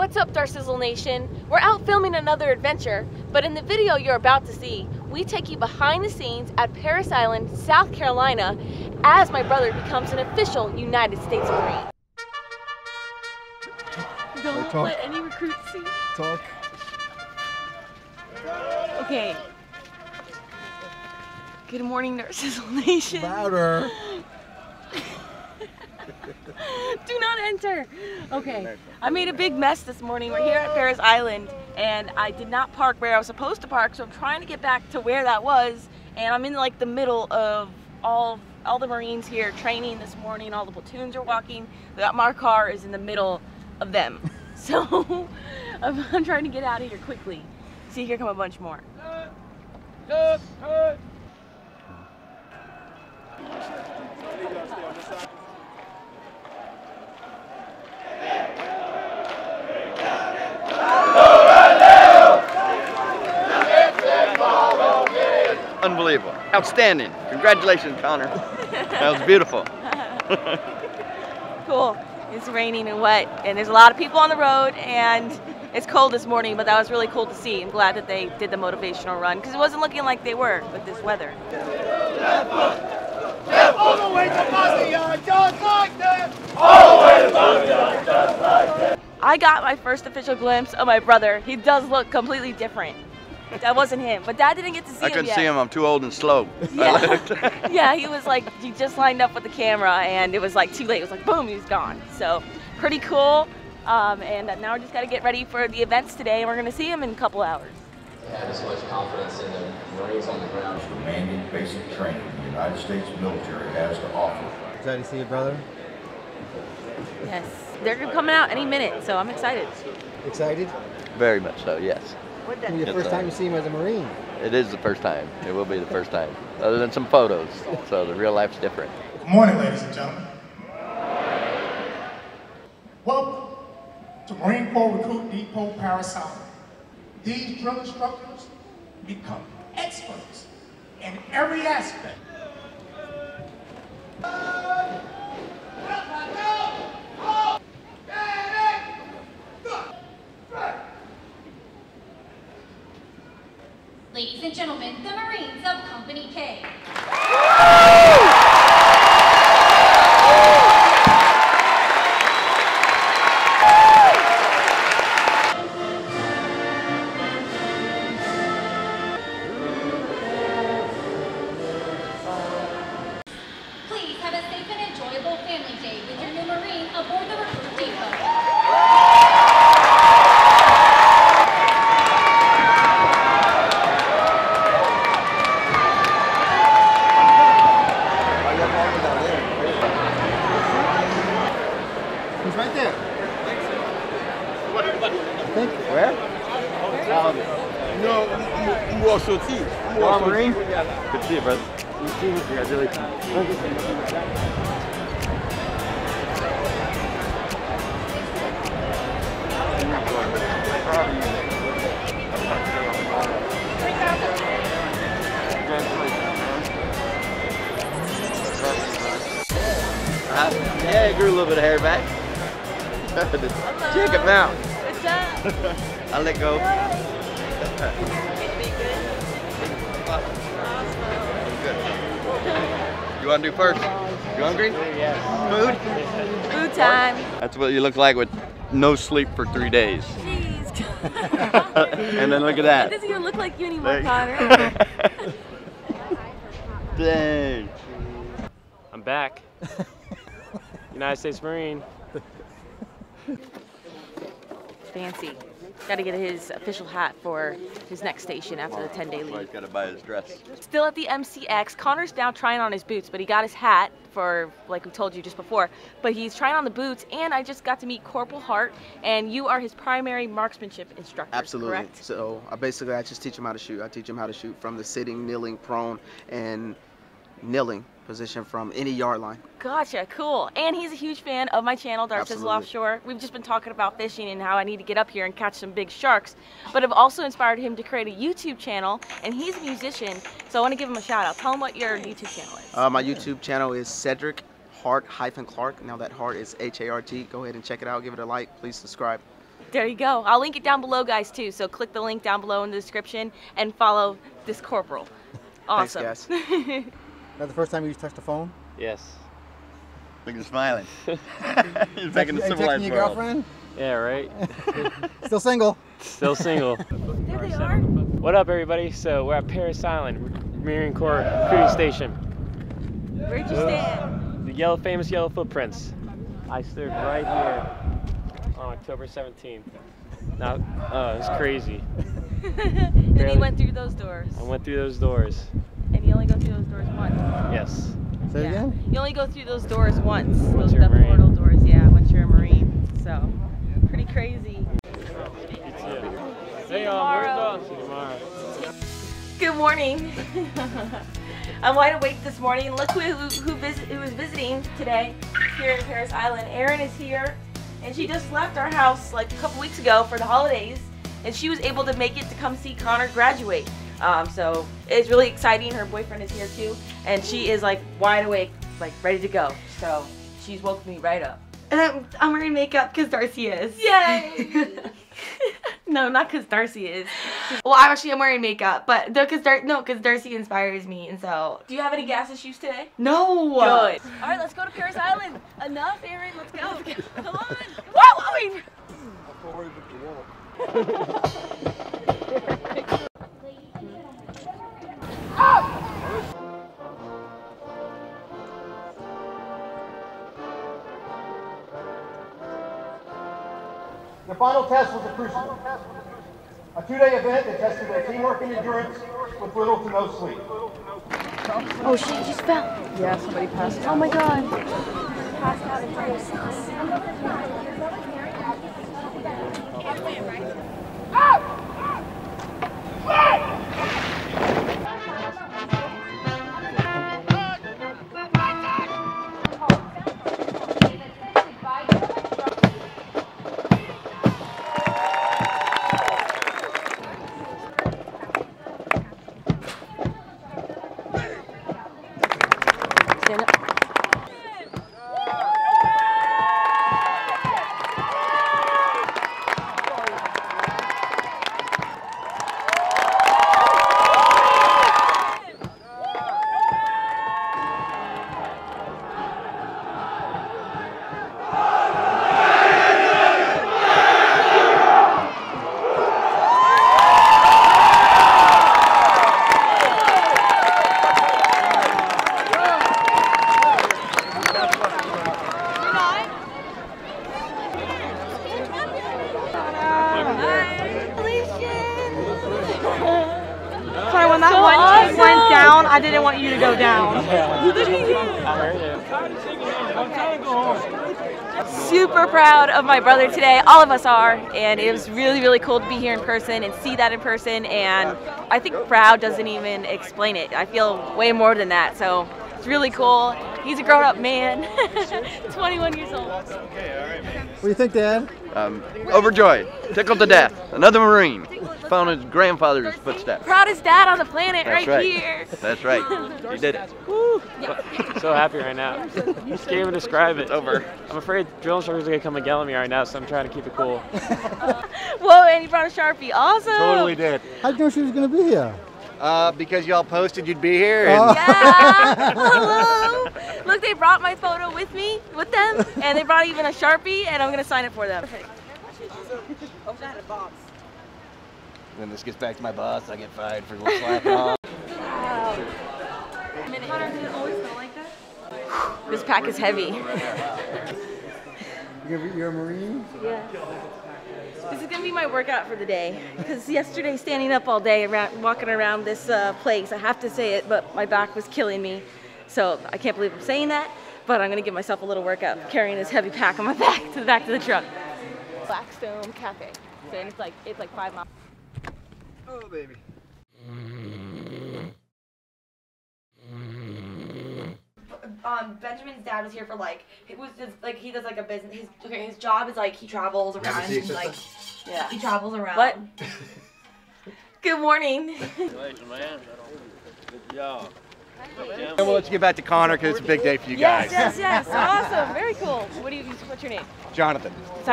What's up, Darcizzle Nation? We're out filming another adventure, but in the video you're about to see, we take you behind the scenes at Parris Island, South Carolina, as my brother becomes an official United States Marine. Don't let any recruits see. Talk. Okay. Good morning, Darcizzle Nation. Louder. Do not enter. Okay, I made a big mess this morning. We're here at Parris Island and I did not park where I was supposed to park, so I'm trying to get back to where that was, and I'm in like the middle of all the Marines here training this morning. All the platoons are walking. My car is in the middle of them. So I'm trying to get out of here quickly. See, here come a bunch more. Unbelievable. Outstanding. Congratulations, Connor. That was beautiful. Cool. It's raining and wet, and there's a lot of people on the road, and it's cold this morning, but that was really cool to see. I'm glad that they did the motivational run, because it wasn't looking like they were with this weather. All the way to Bosnia, just like that! All the way to Bosnia, just like that! I got my first official glimpse of my brother. He does look completely different. That wasn't him, but Dad didn't get to see him yet. I couldn't see him. I'm too old and slow. Yeah. Yeah, he was like, he just lined up with the camera and it was like too late. It was like, boom, he was gone. So pretty cool. And now we're just got to get ready for the events today, and we're going to see him in a couple hours. I have as much confidence in the Marines on the ground. Demanding basic training the United States military has to offer. Excited to see your brother? Yes. They're coming out any minute, so I'm excited. Excited? Very much so, yes. Would that be the first time you see him as a Marine? It is the first time. It will be the first time, other than some photos. So the real life's different. Good morning, ladies and gentlemen. Welcome to Marine Corps Recruit Depot Parris Island. These drill instructors become experts in every aspect. Ladies and gentlemen, the Marines of Company K. Please have a safe and enjoyable family day with your new Marine aboard the Recruit Depot. Marine. Good to see you, brother. Congratulations. Yeah, I grew a little bit of hair back. Check it out. What's up? I let go. Good. You want to do first? You hungry? Yes. Food? Food time. That's what you look like with no sleep for 3 days. Jeez. And then look at that. It doesn't even look like you anymore, Connor. Dang. I'm back. United States Marine. Fancy. Got to get his official hat for his next station after the 10-day leave. He's got to buy his dress. Still at the MCX. Connor's now trying on his boots, but he got his hat for, like we told you just before. But he's trying on the boots, and I just got to meet Corporal Hart, and you are his primary marksmanship instructor, absolutely. Correct? So I just teach him how to shoot. I teach him how to shoot from the sitting, kneeling, prone, and kneeling position from any yard line. Gotcha, cool. And he's a huge fan of my channel, Darcizzle Offshore. We've just been talking about fishing and how I need to get up here and catch some big sharks, but I've also inspired him to create a YouTube channel, and he's a musician, so I want to give him a shout out. Tell him what your YouTube channel is. My YouTube channel is Cedric Hart Hyphen Clark. Now that Hart is H-A-R-T. Go ahead and check it out. Give it a like. Please subscribe. There you go. I'll link it down below, guys, too. So click the link down below in the description and follow this corporal. Awesome. Thanks, guys. Is that the first time you touched the phone? Yes. Look at him smiling. He's back in the civilized world. Your girlfriend? Yeah, right? Still single. Still single. There they are. What up, everybody? So we're at Parris Island, Marine Corps recruiting station. Where'd you stand? The yellow, famous yellow footprints. I stood right here on October 17th. Now, it was crazy. And he went through those doors. I went through those doors. And you only go through those doors once. Yes. Say again? You only go through those doors once. Those portal doors, yeah, once you're a Marine. So, pretty crazy. See you tomorrow. Good morning. I'm wide awake this morning. Look who is visiting today here in Parris Island. Erin is here, and she just left our house like a couple weeks ago for the holidays, and she was able to make it to come see Connor graduate. So it's really exciting. Her boyfriend is here too, and she is like wide awake, like ready to go. So she's woke me right up. And I'm wearing makeup because Darcy is. Yay! No, not because Darcy is. Well, actually, I'm wearing makeup, but because Darcy inspires me, and so. Do you have any gas issues today? No. Good. All right, let's go to Parris Island. Enough, Erin. Let's go. Come on. Wow, Owen. I'm worried with the water. The final test was the crucible, a two-day event that tested their teamwork and endurance with little to no sleep. Oh, she just fell. Yeah, somebody passed out. Oh my God. Passed out in front of I didn't want you to go down. Super proud of my brother today. All of us are. And it was really, really cool to be here in person and see that in person. And I think proud doesn't even explain it. I feel way more than that. So it's really cool. He's a grown-up man. 21 years old. What do you think, Dad? Overjoyed. Tickled to death. Another Marine. Found his grandfather's footsteps. Proudest dad on the planet. That's right here. That's right. You did it. Woo. Yeah. So happy right now. Just can't even describe it. It's over. I'm afraid drill instructors are going to come and yell at me right now, so I'm trying to keep it cool. Whoa, and you brought a Sharpie. Awesome. Totally did. How'd you know she was going to be here? Because y'all posted you'd be here. And yeah. Hello. Look, they brought my photo with me, with them, and they brought even a Sharpie, and I'm going to sign it for them. When this gets back to my boss, I get fired for slapping off. Wow. Connor, did it always smell like that? This pack is heavy. You're a Marine? Yes. This is going to be my workout for the day. Because yesterday, standing up all day, walking around this place, I have to say it, but my back was killing me. So I can't believe I'm saying that, but I'm going to give myself a little workout carrying this heavy pack on my back to the back of the truck. Blackstone Cafe. So it's like 5 miles. Oh, baby. Benjamin's dad was here for he does like a business. His job is like he travels around. He travels around. What? Good morning. Good job. And we'll let you get back to Connor because it's a big day for you guys. Yes, yes, yes. Awesome. Very cool. What's your name? Jonathan.